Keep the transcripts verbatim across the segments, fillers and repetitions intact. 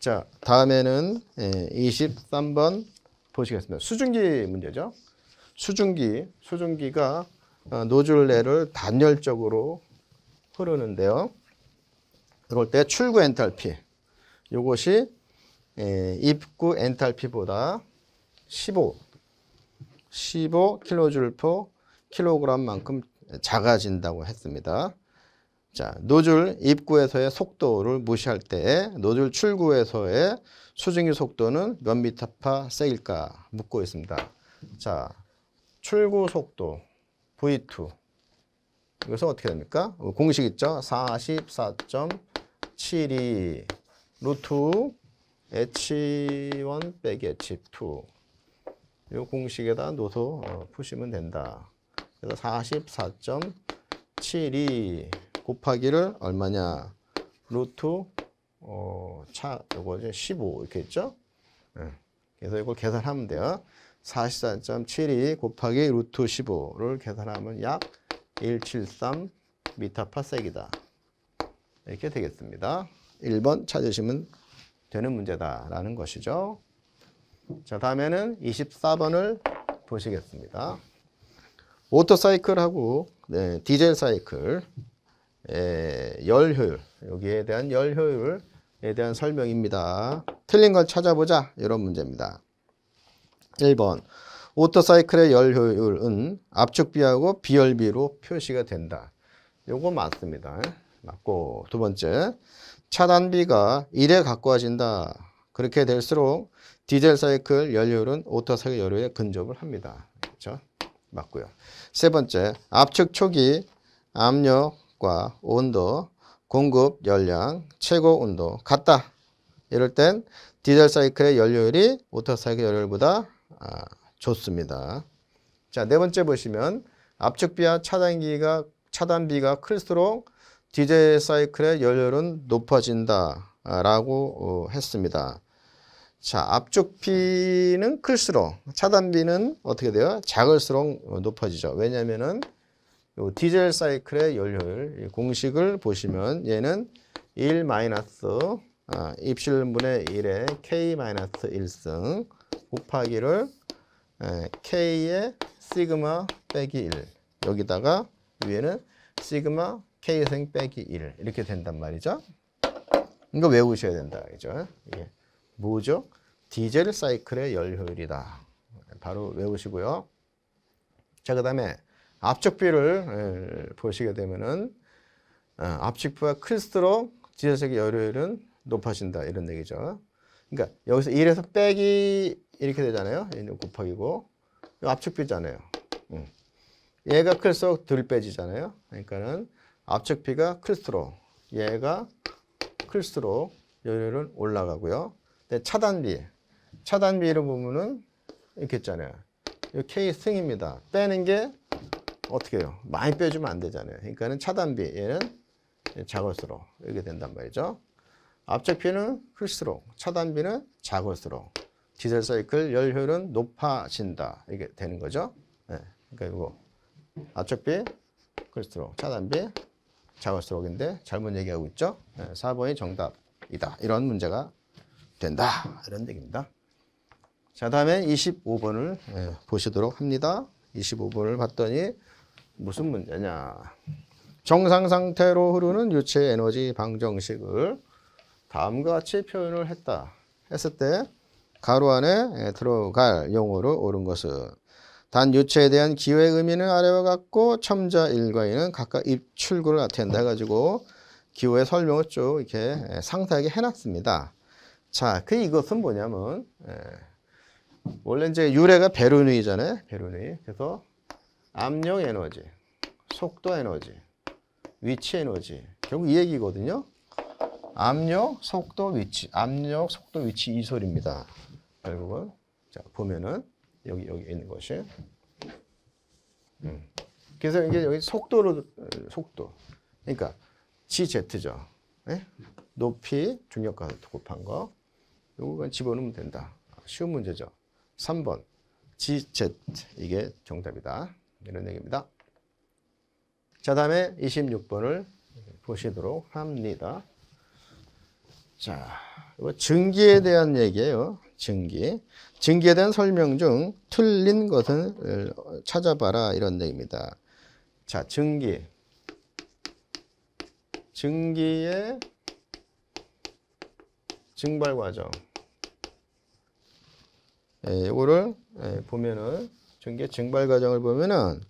자, 다음에는 이십삼 번 보시겠습니다. 수증기 문제죠. 수증기, 수증기가 노즐 내를 단열적으로 흐르는데요. 그럴 때 출구 엔탈피, 이것이 입구 엔탈피보다 십오 킬로줄 퍼 킬로그램만큼 작아진다고 했습니다. 자, 노즐 입구에서의 속도를 무시할 때 노즐 출구에서의 수증기 속도는 몇 미터파 세일까 묻고 있습니다. 자, 출구 속도 브이 투. 이것은 어떻게 됩니까? 공식 있죠? 사십사 점 칠이 루트 에이치 원 빼기 에이치 투. 이 공식에다 넣어서 푸시면 된다. 그래서 사십사 점 칠이 곱하기를 얼마냐? 루트 어, 차 요거 이제 십오 이렇게 있죠? 네. 그래서 이걸 계산하면 돼요. 사십사 점 칠이 곱하기 루트 십오를 계산하면 약 백칠십삼 미터파섹이다. 이렇게 되겠습니다. 일 번 찾으시면 되는 문제다라는 것이죠. 자, 다음에는 이십사 번을 보시겠습니다. 오토사이클하고 네, 디젤 사이클 열 효율, 여기에 대한 열 효율에 대한 설명입니다. 틀린 걸 찾아보자, 이런 문제입니다. 일 번, 오토사이클의 열 효율은 압축비하고 비열비로 표시가 된다. 요거 맞습니다. 맞고, 두 번째, 차단비가 일에 가까워진다. 그렇게 될수록 디젤 사이클 연료율은 오토 사이클 연료에 근접을 합니다. 그렇죠? 맞고요. 세 번째, 압축 초기 압력과 온도, 공급 열량, 최고 온도 같다. 이럴 땐 디젤 사이클의 연료율이 오토 사이클 연료율보다 아, 좋습니다. 자, 네 번째 보시면 압축비와 차단기가 차단비가 클수록 디젤 사이클의 연료율은 높아진다라고 했습니다. 자, 압축비는 클수록 차단비는 어떻게 돼요? 작을수록 높아지죠. 왜냐면은 요 디젤 사이클의 연료율 공식을 보시면 얘는 일 마이너스 아, 입실분의 일의 K 마이너스 일 승 곱하기를 에, K의 시그마 빼기 일, 여기다가 위에는 시그마 K승 빼기 일 이렇게 된단 말이죠. 이거 외우셔야 된다. 그죠? 예. 뭐죠? 디젤 사이클의 열 효율이다. 바로 외우시고요. 자, 그 다음에 압축비를 보시게 되면은 압축비가 클수록 디젤 사이클의 열 효율은 높아진다. 이런 얘기죠. 그러니까 여기서 일에서 빼기 이렇게 되잖아요. 곱하기고 압축비잖아요. 얘가 클수록 덜 빼지잖아요. 그러니까는 압축비가 클수록 얘가 클수록 열효율은 올라가고요. 근데 차단비, 차단비를 보면은 이렇게 있잖아요. 이 K 승입니다. 빼는 게 어떻게 해요? 많이 빼주면 안 되잖아요. 그러니까는 차단비 얘는 작을수록 이렇게 된단 말이죠. 압축비는 클수록, 차단비는 작을수록 디젤 사이클 열효율은 높아진다. 이게 되는 거죠. 네. 그러니까 이거 압축비 클수록, 차단비 작을수록인데 잘못 얘기하고 있죠. 사 번이 정답이다. 이런 문제가 된다. 이런 얘기입니다. 자, 다음에 이십오 번을 보시도록 합니다. 이십오 번을 봤더니 무슨 문제냐. 정상 상태로 흐르는 유체 에너지 방정식을 다음과 같이 표현을 했다. 했을 때 가로 안에 들어갈 용어로 옳은 것은 단 유체에 대한 기호의 의미는 아래와 같고 첨자 일과 이는 각각 입출구를 나타낸다 해가지고 기호의 설명을 쭉 이렇게 상세하게 해놨습니다. 자, 그 이것은 뭐냐면 예, 원래 이제 유래가 베르누이잖아요. 베르누이. 그래서 압력 에너지, 속도 에너지, 위치 에너지, 결국 이 얘기거든요. 압력, 속도, 위치, 압력, 속도, 위치 이 소리입니다. 결국은 자 보면은. 여기, 여기 있는 것이. 음. 그래서 이게 여기 속도로, 속도. 그러니까, 지제트죠. 네? 높이, 중력과 곱한 거. 요거 집어넣으면 된다. 쉬운 문제죠. 삼 번. 지제트. 이게 정답이다. 이런 얘기입니다. 자, 다음에 이십육 번을 보시도록 합니다. 자, 증기에 대한 얘기예요. 증기. 증기에 대한 설명 중 틀린 것을 찾아봐라, 이런 얘기입니다. 자, 증기. 증기의 증발 과정. 예, 요거를 예, 보면은 증기의 증발 과정을 보면은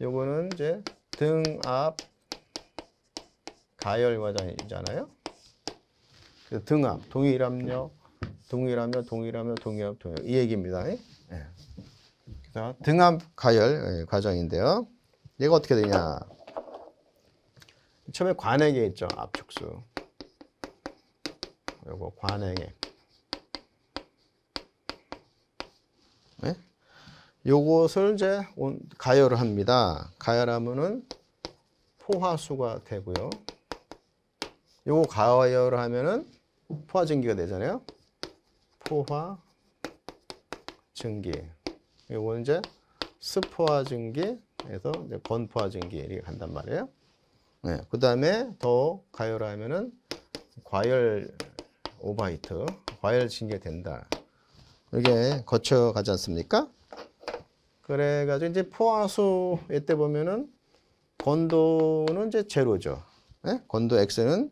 요거는 이제 등압 가열 과정이잖아요. 그래서 등압 동일압력 동일압력 동일압력 동일압 동일압 이 얘기입니다. 예. 그래서 등압 가열 예, 과정인데요. 얘가 어떻게 되냐? 처음에 관액에 있죠. 압축수. 요거 관액에. 네? 요것을 이제 가열을 합니다. 가열하면은 포화수가 되고요. 요거 가열을 하면은 포화증기가 되잖아요. 포화증기. 요거는 이제 습포화증기에서 이제 건포화증기 이렇게 간단 말이에요. 네, 그 다음에 더 가열을 하면은 과열 오버히트, 과열 증기가 된다. 이게 거쳐가지 않습니까? 그래가지고 이제 포화수 이때 보면은 건도는 이제 제로죠. 네? 건도 X는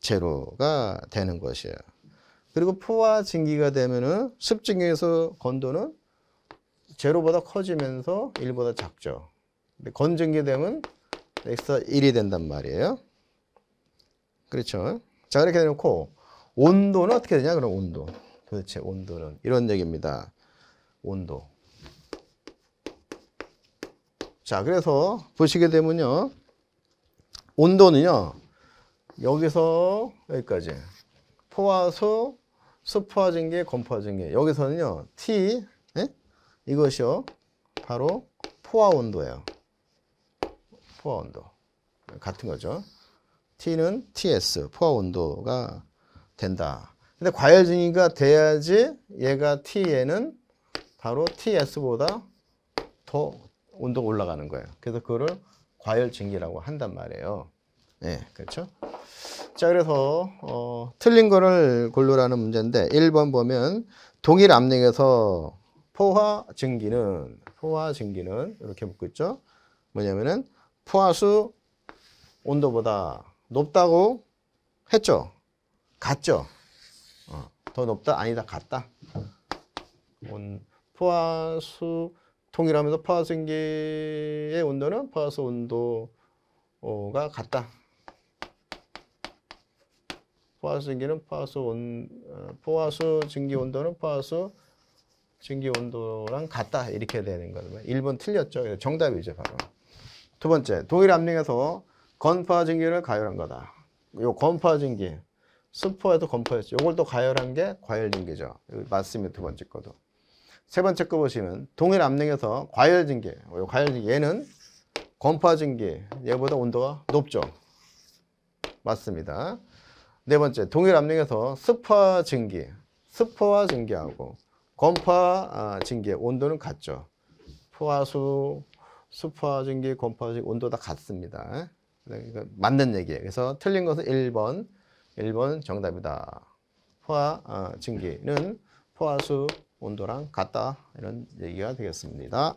제로가 되는 것이에요. 그리고 포화 증기가 되면은 습증기에서 건도는 제로보다 커지면서 일보다 작죠. 근데 건증기 되면 X가 일이 된단 말이에요. 그렇죠. 자, 이렇게 해놓고 온도는 어떻게 되냐? 그럼 온도. 도대체 온도는 이런 얘기입니다. 온도. 자, 그래서 보시게 되면요. 온도는요. 여기서 여기까지. 포화수, 수포화 증기, 건포화 증기. 여기서는요. T, 예? 이것이요. 바로 포화 온도예요. 포화 온도. 같은 거죠. T는 티에스, 포화 온도가 된다. 근데 과열 증기가 돼야지 얘가 T에는 바로 티에스보다 더 온도가 올라가는 거예요. 그래서 그거를 과열 증기라고 한단 말이에요. 네, 그렇죠? 자, 그래서 어, 틀린 거를 고르라는 문제인데 일 번 보면 동일 압력에서 포화 증기는 포화 증기는 이렇게 묻고 있죠. 뭐냐면은 포화수 온도보다 높다고 했죠. 같죠. 어, 더 높다? 아니다. 같다. 온, 포화수 통일하면서 포화증기의 온도는 포화수 온도가 같다. 포화증기는 포화수 온, 포화수 증기 온도는 포화수 증기 온도랑 같다. 이렇게 되는 거예요. 일 번 틀렸죠. 정답이죠, 바로. 두 번째, 동일 압력에서 건포화 증기를 가열한 거다. 요 건포화 증기. 수포에도 건포였죠. 요걸 또 가열한 게 과열 증기죠. 맞습니다. 두 번째 거도. 세 번째 거 보시면 동일 압력에서 과열 증기. 요 과열 증기 얘는 건포화 증기. 얘보다 온도가 높죠. 맞습니다. 네 번째 동일 압력에서 수포화 증기. 수포화 증기하고 건포화 증기의 온도는 같죠. 포화수, 수포화 증기, 건포화 증기 온도 다 같습니다. 맞는 얘기예요. 그래서 틀린 것은 일 번. 일 번 정답이다. 포화 어, 증기는 포화수 온도랑 같다. 이런 얘기가 되겠습니다.